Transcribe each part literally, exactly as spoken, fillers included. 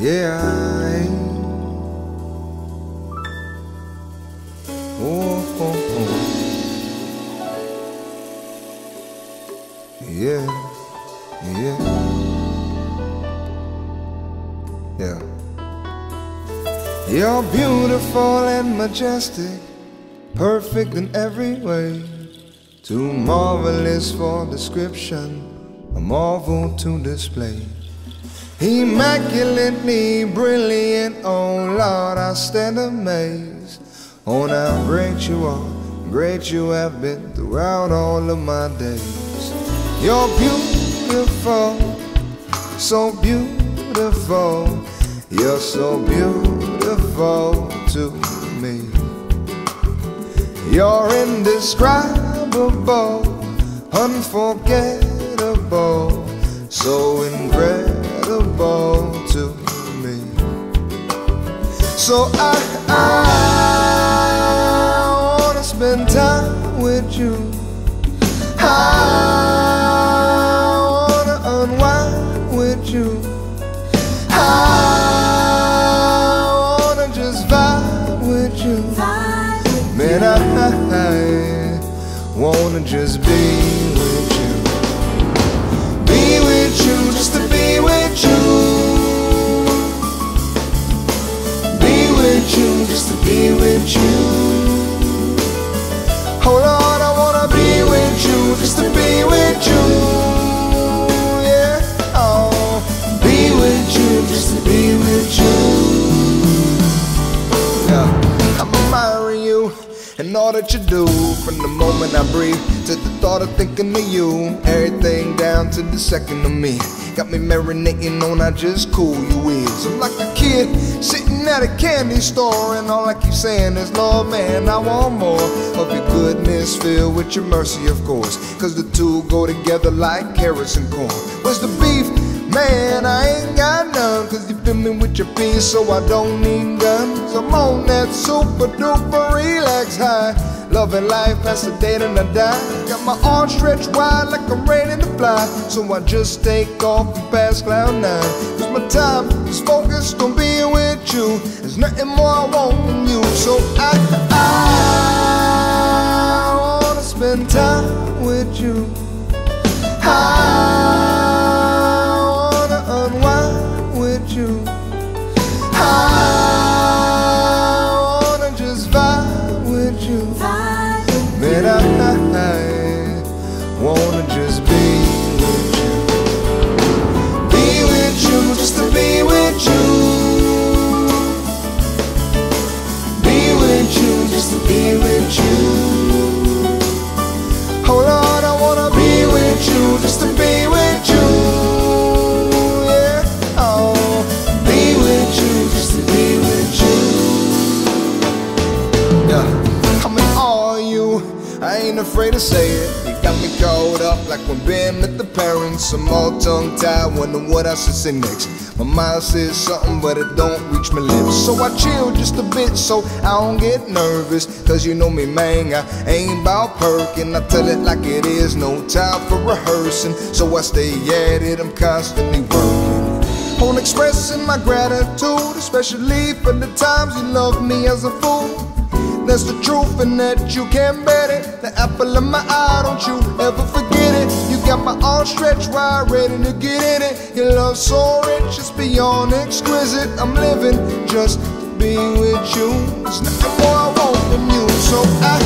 Yeah, I am. Oh, oh, oh. Yeah, yeah, yeah. You're beautiful and majestic, perfect in every way, too marvelous for description, a marvel to display. Immaculately brilliant, oh Lord, I stand amazed on how great you are, great you have been throughout all of my days. You're beautiful, so beautiful, you're so beautiful to me. You're indescribable, unforgettable, so incredible to me. So I, I wanna spend time with you. I wanna unwind with you. I wanna just vibe with you. Man, I, I wanna just be. Just to be with you. Oh Lord, I wanna be with you. Just to be with you. Yeah, oh, be with you. Just to be with you. Yeah, I'm admiring you and all that you do. From the moment I breathe to the thought of thinking of you, everything down to the second of me. Got me marinating on how just cool you is. I'm like a kid sitting at a candy store, and all I keep saying is, Lord, man, I want more of your goodness filled with your mercy, of course, cause the two go together like carrots and corn. Where's the beef? Man, I ain't got none, cause you fill me with your peace, so I don't need guns. I'm on that super duper relax high, loving life past the day that I die. Got my arms stretched wide like I'm ready to fly, so I just take off and pass cloud nine, cause my time is focused on being with you. There's nothing more I want from you. So I, I wanna spend time with you. I wanna unwind with you. I wanna just vibe with you. Man, I, I wanna just be with you. Be with you, just to be with you. Be with you, just to be with you. Oh Lord, I wanna be with you, just to be with you. Yeah, oh, be with you, just to be with you. Yeah. I ain't afraid to say it. You got me caught up like when Ben met the parents. I'm all tongue-tied, wondering what I should say next. My mind says something, but it don't reach my lips. So I chill just a bit so I don't get nervous, cause you know me, man, I ain't about perking. I tell it like it is, no time for rehearsing, so I stay at it, I'm constantly working on expressing my gratitude, especially for the times you loved me as a fool. That's the truth, and that you can't bet it. The apple of my eye, don't you ever forget it. You got my arms stretched wide, ready to get in it. Your love so rich, it's beyond exquisite. I'm living just to be with you. There's nothing more I want from you. So I,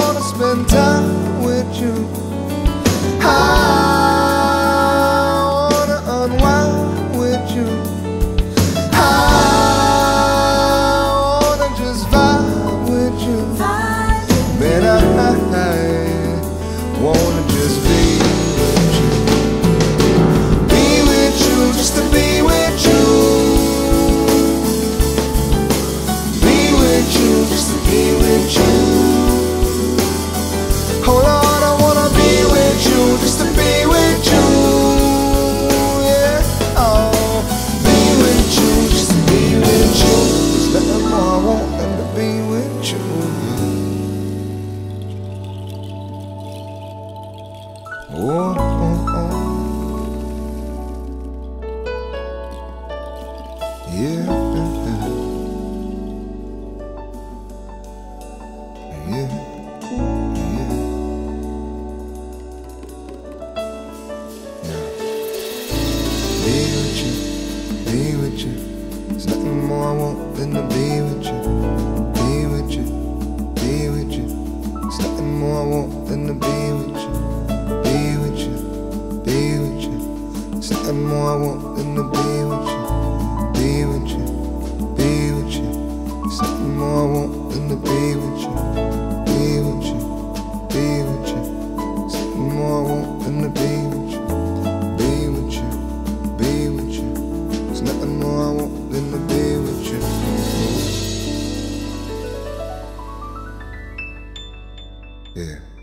I wanna spend time with you. I wanna unwind with you. I wanna just be with you. Be with you, just to be with you. Be with you, just to be with you. Oh Lord, I wanna be with you, just to be with you. Yeah, oh, be with you, just to be with you. There's nothing more I want than to be with you. Oh, oh, oh. Yeah.